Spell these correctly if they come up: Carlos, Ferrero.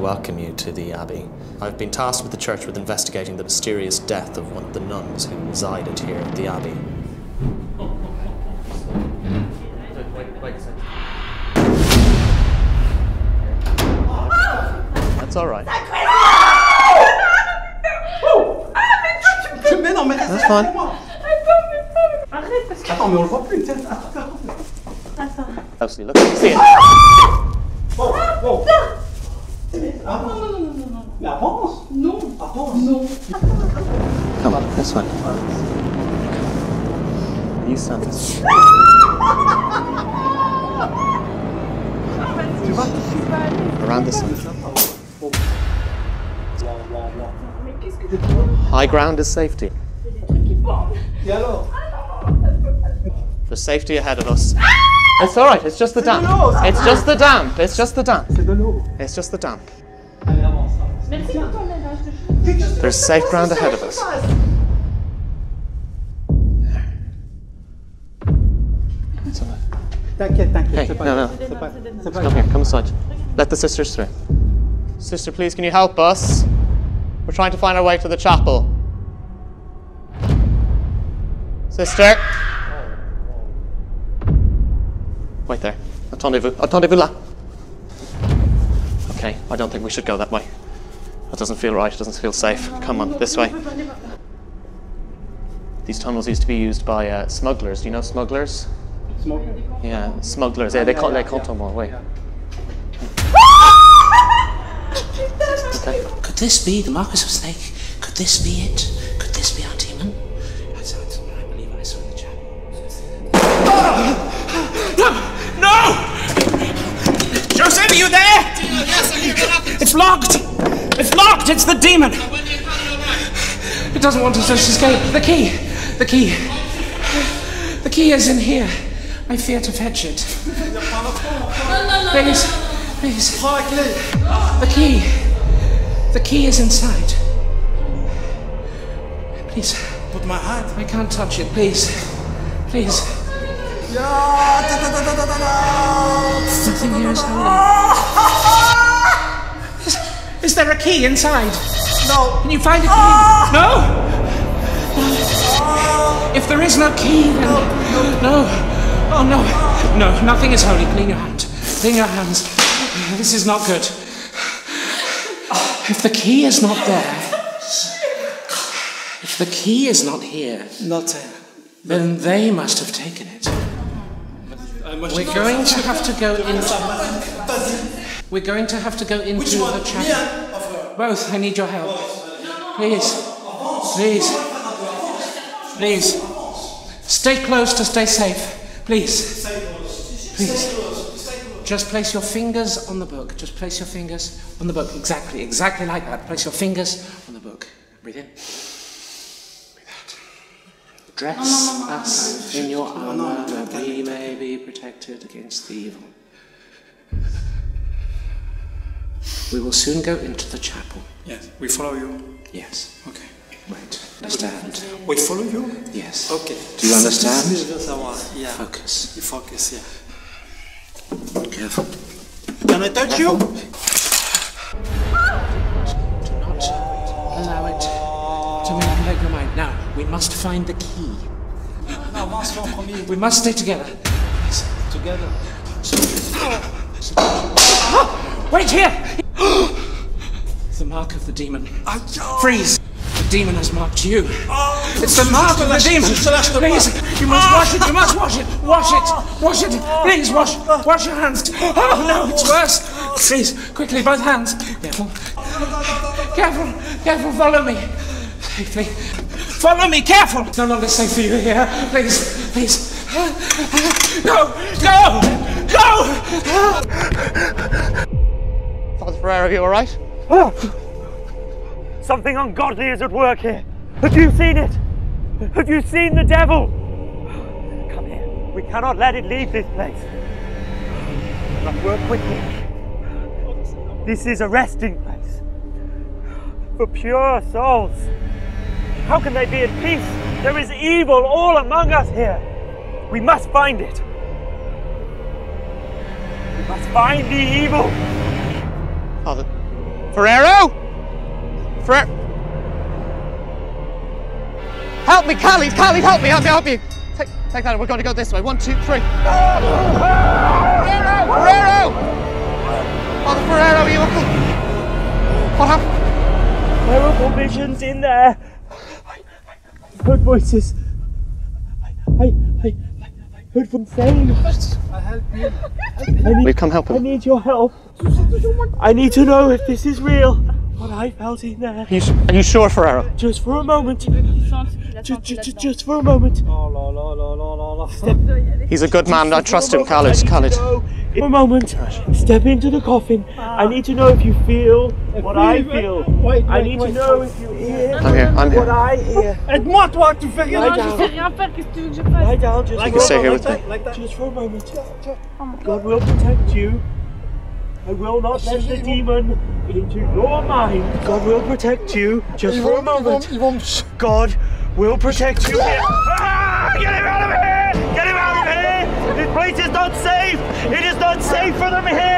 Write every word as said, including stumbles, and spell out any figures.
welcome you to the Abbey. I've been tasked with the church with investigating the mysterious death of one of the nuns who resided here at the Abbey. That's all right. That's fine. Absolutely. Look, see it. Whoa, whoa. Come on, this one. You sound this. Around this one. High ground is safety. For safety ahead of us. It's all right. It's just the damp. It's just the damp. It's just the damp. It's just the damp. There's safe ground ahead of us. Hey, no, no. Come here. Come inside. Let the sisters through. Sister, please, can you help us? We're trying to find our way to the chapel. Sister. Wait there. Attendez-vous. Attendez-vous là. Okay, I don't think we should go that way. That doesn't feel right. It doesn't feel safe. Come on, this way. These tunnels used to be used by uh, smugglers. Do you know smugglers? Smugglers? Yeah, smugglers. Yeah, they call they call them all. Wait. Okay. Could this be the Marcus of Snake? Could this be it? Could this be our demon? I believe I saw the chapel. No! Joseph, are you there? Yes, I'm here. What happened? It's locked! It's locked! It's the demon! It doesn't want us to escape. The key! The key! The key is in here. I fear to fetch it. Please, please. The key. The key is inside. Please. Put my hand. I can't touch it, please. Please. Nothing here is holy. Is, is there a key inside? No. Can you find a key? No? No. If there is no key, then... No. Oh, no. No, nothing is holy. Clean your hand. Clean your hands. This is not good. If the key is not there... If the key is not here... Not there. Then they must have taken it. We're going to have to go into... We're going to have to go into the chapel. Both, I need your help. Please. Please. Please. Stay close to stay safe. Please. Please. Just place your fingers on the book. Just place your fingers on the book. Exactly, exactly like that. Place your fingers on the book. Breathe in. Dress no, no, no, no. us in your armor no, no, no, no. that we may be protected against the evil. We will soon go into the chapel. Yes. We follow you? Yes. Okay. Right. Understand. We follow you? Yes. Okay. Do you understand? Yeah. Focus. You focus, yeah. Careful. Can I touch you? Do not allow it. Now, we must find the key. We must stay together. Together. Wait here! The mark of the demon. Freeze! The demon has marked you. It's the mark of the demon. Please, you must wash it, you must wash it. Wash it, wash it. Please, wash, wash your hands. Oh, no, it's worse. Please, quickly, both hands. Careful. Careful, careful, follow me. Safely. Follow me, careful! It's no longer safe for you here. Please, please. Go! Go! Go! Father Ferrero, are you alright? Oh. Something ungodly is at work here. Have you seen it? Have you seen the devil? Come here. We cannot let it leave this place. We must work quickly. This is a resting place for pure souls. How can they be at peace? There is evil all among us here. We must find it. We must find the evil. Father, Ferrero? Fer... Help me, Carlos! Carlos, help me, help me, help me! Take, take that, we're going to go this way. One, two, three. Ferrero! Ferrero! Father Ferrero, are you okay? What happened? Terrible visions in there. I've heard voices. I, I, I, I heard from saying. I help you. I need, We've come help him. I need your help. I need to know if this is real. What I felt in there. Are you, are you sure, Ferrero? Just for a moment. Just, just, just for a moment. He's a good man. I trust him, Carlos. Carlos. For a moment, step into the coffin. I need to know if you feel what I feel. I need to know if you hear what I hear. Lie down. You can stay here with me. Just for a moment. God will protect you. I will not let the demon into your mind. God will protect you. Just for a moment. God will protect you. Ah, get him out of here! Get him out of here! This place is not safe! It is not safe for them here!